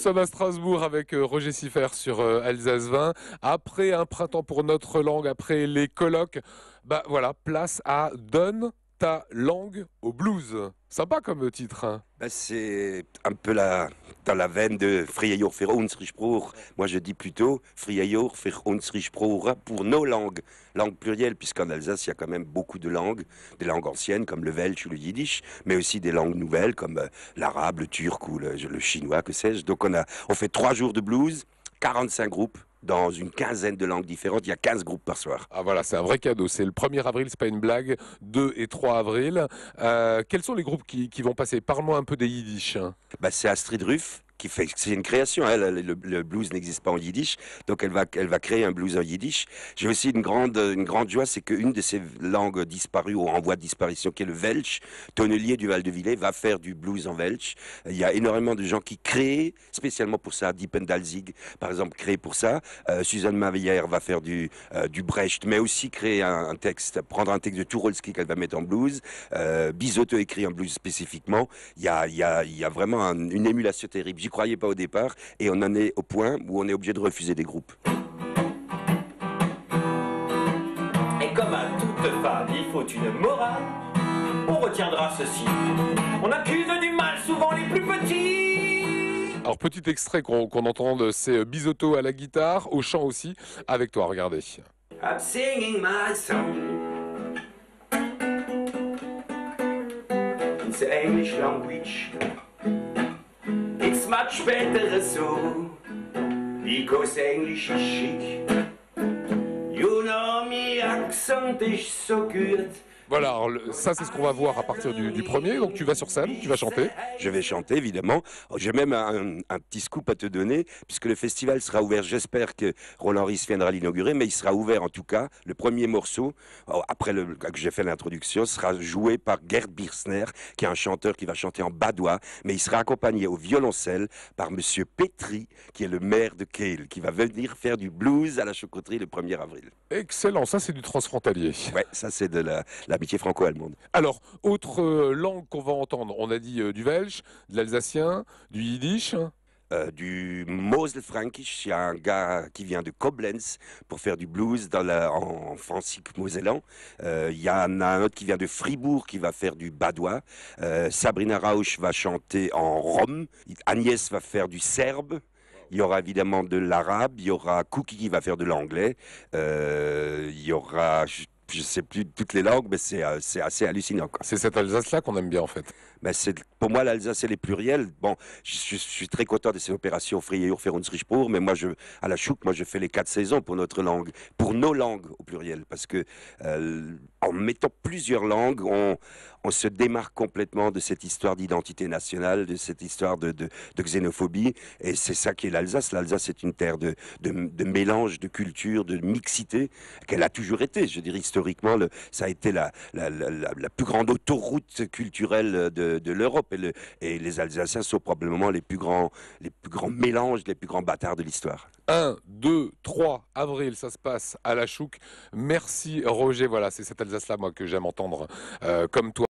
sommes à Strasbourg avec Roger Siffer sur Alsace 20. Après un printemps pour notre langue, après les colloques, bah voilà, place à Donne ta langue au blues. Sympa comme titre. Hein. Bah, c'est un peu dans la veine de Freier Jor für unsere Sprache. Moi je dis plutôt Freier Jor für unsere Sprache, pour nos langues. Langue plurielle, puisqu'en Alsace il y a quand même beaucoup de langues. Des langues anciennes comme le Welsh ou le Yiddish, mais aussi des langues nouvelles comme l'arabe, le turc ou le chinois, que sais-je. Donc on fait 3 jours de blues, 45 groupes. Dans une quinzaine de langues différentes, il y a 15 groupes par soir. Ah voilà, c'est un vrai cadeau. C'est le 1er avril, c'est pas une blague, 2 et 3 avril. Quels sont les groupes qui vont passer? Parle-moi un peu des Yiddish. Bah, c'est Astrid Ruf qui fait, c'est une création, hein, le blues n'existe pas en Yiddish, donc elle va créer un blues en Yiddish. J'ai aussi une grande joie, c'est qu'une de ces langues disparues ou en voie de disparition, qui est le Welsh, tonnelier du Val-de-Villers, va faire du blues en Welsh. Il y a énormément de gens qui créent spécialement pour ça. Dipendalzig, par exemple, créé pour ça. Suzanne Maveillère va faire du Brecht, mais aussi créer prendre un texte de Turolsky qu'elle va mettre en blues. Bisotto écrit en blues spécifiquement. Il y a vraiment une émulation terrible. J'y croyais pas au départ, et on en est au point où on est obligé de refuser des groupes. Et comme à toute femme, il faut une morale, on retiendra ceci. On accuse du mal souvent les plus petits. Alors, petit extrait qu'on entend, c'est Bisotto à la guitare, au chant aussi, avec toi, regardez. I'm singing my song in the English language. It's much better so, because English is chic. You know me accent is so good. Voilà, alors ça c'est ce qu'on va voir à partir du premier, donc tu vas sur scène, tu vas chanter. Je vais chanter évidemment, j'ai même un petit scoop à te donner, puisque le festival sera ouvert, j'espère que Roland Ries viendra l'inaugurer, mais il sera ouvert en tout cas, le premier morceau, après que j'ai fait l'introduction, sera joué par Gerd Biersner, qui est un chanteur qui va chanter en badois, mais il sera accompagné au violoncelle par M. Petri, qui est le maire de Kehl, qui va venir faire du blues à la Chocoterie le 1er avril. Excellent, ça c'est du transfrontalier. Ouais, ça c'est de la franco-allemande. Alors, autre langue qu'on va entendre, on a dit du Welsh, de l'alsacien, du Yiddish. Du Moselfrankish, il y a un gars qui vient de Koblenz pour faire du blues en francique mosellan. Il y en a un autre qui vient de Fribourg qui va faire du badois. Sabrina Rauch va chanter en rome. Agnès va faire du serbe. Il y aura évidemment de l'arabe. Il y aura Cookie qui va faire de l'anglais. Il y aura... Je ne sais plus toutes les langues, mais c'est assez hallucinant. C'est cette Alsace-là qu'on aime bien, en fait. Mais pour moi, l'Alsace, elle est plurielle. Bon, je suis très content de ces opérations Freier Jor für unsere Sprache, mais moi, à la Chouk, moi, je fais les 4 saisons pour notre langue, pour nos langues au pluriel, parce que en mettant plusieurs langues, on se démarque complètement de cette histoire d'identité nationale, de cette histoire de xénophobie, et c'est ça qui est l'Alsace. L'Alsace est une terre de mélange, de culture, de mixité, qu'elle a toujours été, je dirais, historiquement. Ça a été la plus grande autoroute culturelle de l'Europe, et les Alsaciens sont probablement les plus grands mélanges, les plus grands bâtards de l'histoire. 1, 2, 3 avril, ça se passe à la Chouk. Merci Roger, voilà, c'est cette Alsace-là, moi, que j'aime entendre comme toi.